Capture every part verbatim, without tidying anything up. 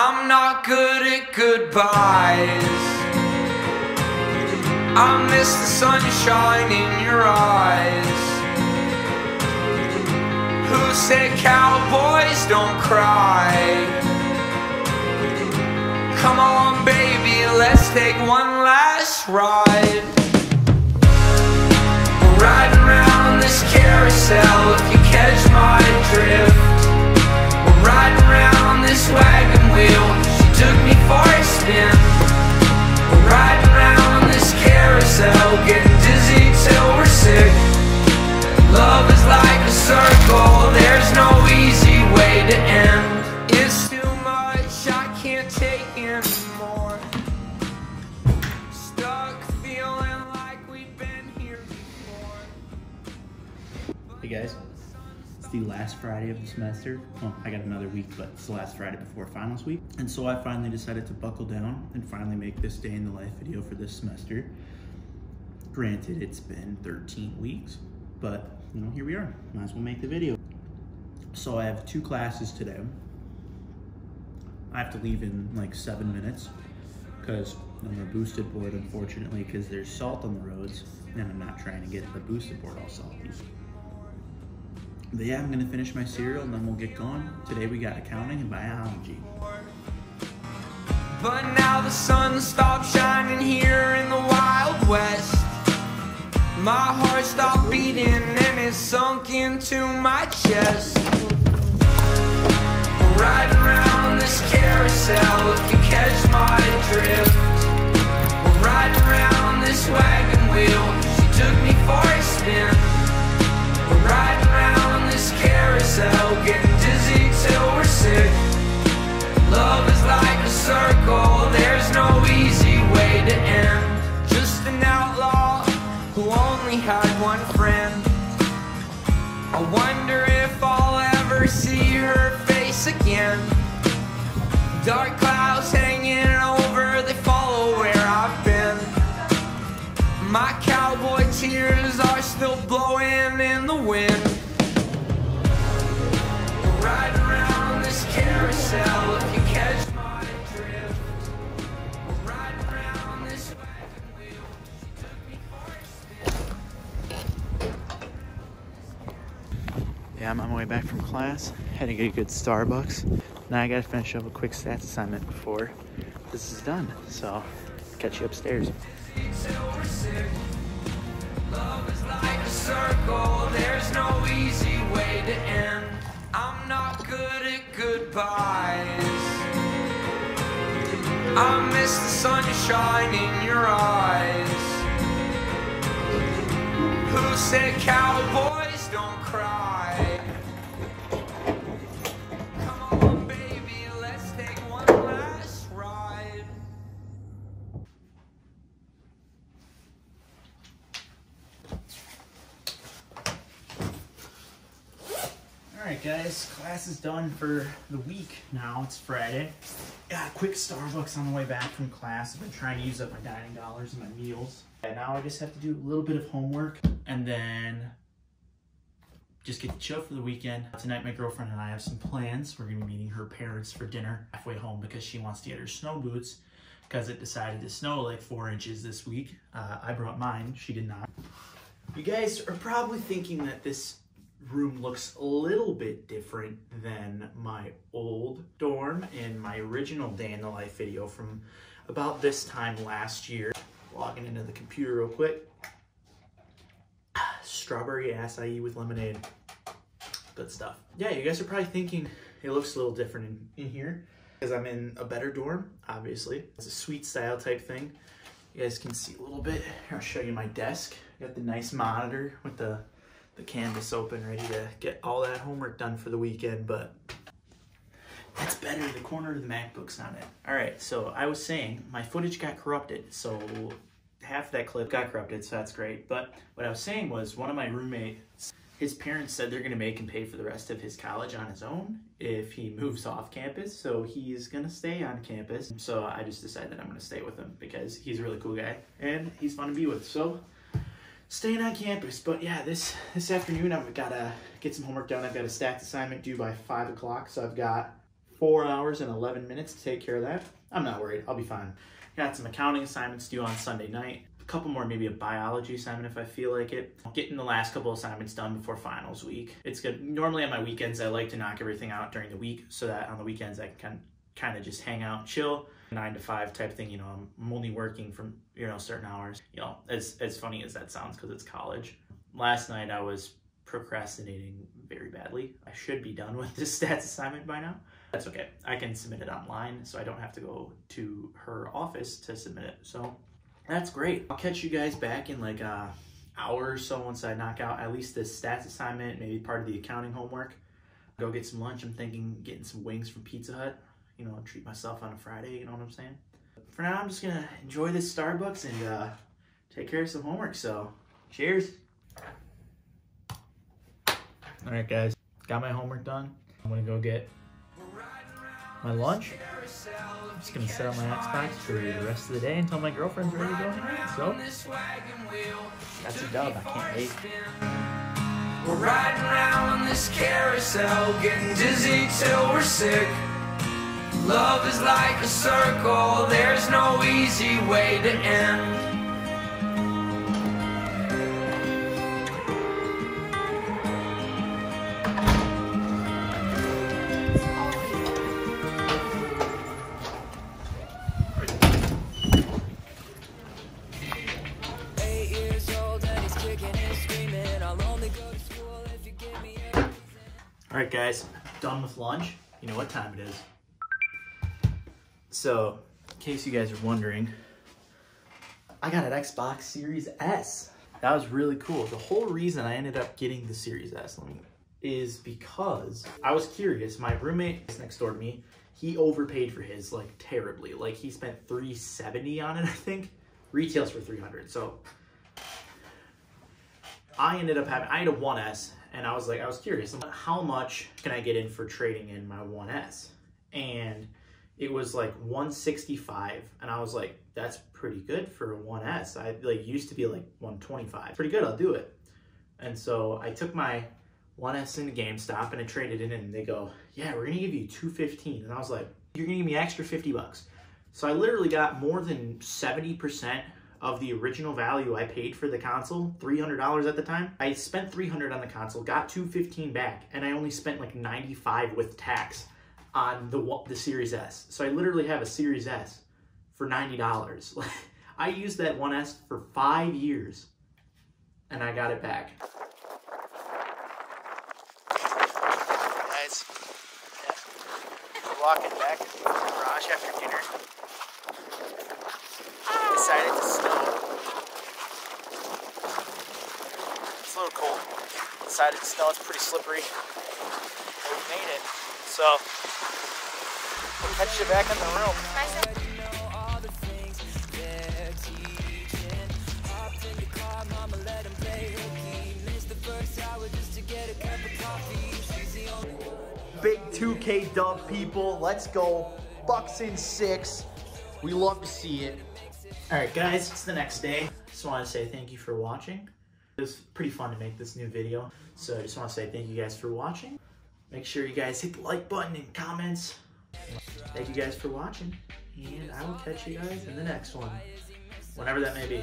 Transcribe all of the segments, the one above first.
I'm not good at goodbyes. I miss the sunshine in your eyes. Who said cowboys don't cry? Come on baby, let's take one last ride. We're riding around this carousel, if you catch my drift. We're riding around this wagon wheel, she took me for a spin. We're riding around this carousel, getting dizzy till we're sick. Love is like a circle, there's no easy way to end. It's too much, I can't take anymore. Stuck feeling like we've been here before. Hey guys, it's the last Friday of the semester. Well, I got another week, but it's the last Friday before finals week. And so I finally decided to buckle down and finally make this day in the life video for this semester. Granted, it's been thirteen weeks, but you know, here we are, might as well make the video. So I have two classes today. I have to leave in like seven minutes because I'm on the boosted board, unfortunately, because there's salt on the roads and I'm not trying to get the boosted board all salty. But yeah, I'm gonna finish my cereal and then we'll get going. Today we got accounting and biology. But now the sun stops shining here in the Wild West. My heart stopped beating and it sunk into my chest. We're riding around this carousel, if you catch my drift. We're riding around this wagon wheel, she took me for a spin. We're riding around this carousel, getting dizzy till we're sick. Love is like a circle, there's no easy way to end. Just an outlaw who only had one friend. I wonder if I'll ever see her face again. Dark clouds hanging over, they follow where I've been. My cowboy tears are still blowing in the wind. We're riding around this carousel, if you catch my drift. We're riding around this wagon wheel. Yeah, I'm on my way back from class. Had to get a good Starbucks. Now I gotta finish up a quick stats assignment before this is done. So, catch you upstairs. Love is like a circle, there's no easy way to end. I'm not good at goodbyes. I miss the sunshine in your eyes. Who said cowboys don't cry? Alright guys, class is done for the week now. It's Friday. Got a quick Starbucks on the way back from class. I've been trying to use up my dining dollars and my meals. And now I just have to do a little bit of homework and then just get to chill for the weekend. Tonight my girlfriend and I have some plans. We're going to be meeting her parents for dinner halfway home because she wants to get her snow boots because it decided to snow like four inches this week. Uh, I brought mine, she did not. You guys are probably thinking that this room looks a little bit different than my old dorm in my original day in the life video from about this time last year. Logging into the computer real quick. Strawberry acai with lemonade. Good stuff. Yeah, you guys are probably thinking it looks a little different in, in here because I'm in a better dorm, obviously. It's a suite style type thing. You guys can see a little bit. I'll show you my desk. I got the nice monitor with the the canvas open, ready to get all that homework done for the weekend, but that's better. The corner of the MacBook's not it. All right, so I was saying my footage got corrupted, so half that clip got corrupted, so that's great. But what I was saying was one of my roommates, his parents said they're gonna make him pay for the rest of his college on his own if he moves off campus, so he's gonna stay on campus. So I just decided that I'm gonna stay with him because he's a really cool guy and he's fun to be with, so staying on campus. But yeah, this this afternoon I've got to get some homework done. I've got a stats assignment due by five o'clock, so I've got four hours and eleven minutes to take care of that. I'm not worried, I'll be fine. Got some accounting assignments due on Sunday night. A couple more, maybe a biology assignment if I feel like it. I'm getting the last couple assignments done before finals week. It's good. Normally on my weekends, I like to knock everything out during the week so that on the weekends I can kind of kind of just hang out, chill, nine to five type thing. You know, I'm, I'm only working from, you know, certain hours, you know, as, as funny as that sounds, cause it's college. Last night I was procrastinating very badly. I should be done with this stats assignment by now. That's okay. I can submit it online, so I don't have to go to her office to submit it. So that's great. I'll catch you guys back in like a hour or so once I knock out at least this stats assignment, maybe part of the accounting homework. Go get some lunch. I'm thinking getting some wings from Pizza Hut. You know, treat myself on a Friday, you know what I'm saying? For now, I'm just gonna enjoy this Starbucks and uh, take care of some homework, so cheers. All right, guys, got my homework done. I'm gonna go get my lunch. I'm just gonna set up my Xbox for the rest of the day until my girlfriend's ready to go home, so that's a dub, I can't wait. We're riding around on this carousel, getting dizzy till we're sick. Love is like a circle, there's no easy way to end. Eight years old and he's kicking and screaming, I'll only go to school if you give me everything. Alright guys, done with lunch. You know what time it is. So, in case you guys are wondering, I got an Xbox Series S. That was really cool. The whole reason I ended up getting the Series S is because I was curious. My roommate next door to me, he overpaid for his like terribly. Like he spent three seventy on it, I think. Retails for three hundred. So I ended up having, I had a one S and I was like, I was curious. How much can I get in for trading in my one S? And it was like one sixty-five, and I was like, that's pretty good for a one S. I like used to be like one twenty-five. Pretty good, I'll do it. And so I took my one S into GameStop and I traded it in, and they go, yeah, we're gonna give you two fifteen. And I was like, you're gonna give me extra fifty bucks. So I literally got more than seventy percent of the original value I paid for the console, three hundred dollars at the time. I spent three hundred on the console, got two fifteen back, and I only spent like ninety-five with tax on the the Series S. So I literally have a Series S for ninety dollars. Like, I used that one S for five years and I got it back. Guys, yeah. We're walking back to the garage after dinner. Ah. Decided to snow. It's a little cold. Decided to snow, it's pretty slippery. But we made it, so we'll catch you back in the room. Big two K dub, people. Let's go. Bucks in six. We love to see it. All right, guys, it's the next day. Just want to say thank you for watching. It was pretty fun to make this new video. So I just want to say thank you guys for watching. Make sure you guys hit the like button and comments. Thank you guys for watching, and I will catch you guys in the next one, whenever that may be.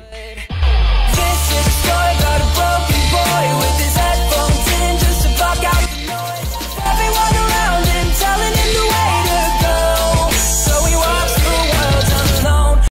This is a story about a broken boy with his headphones in just to block out the noise. Everyone around him telling him to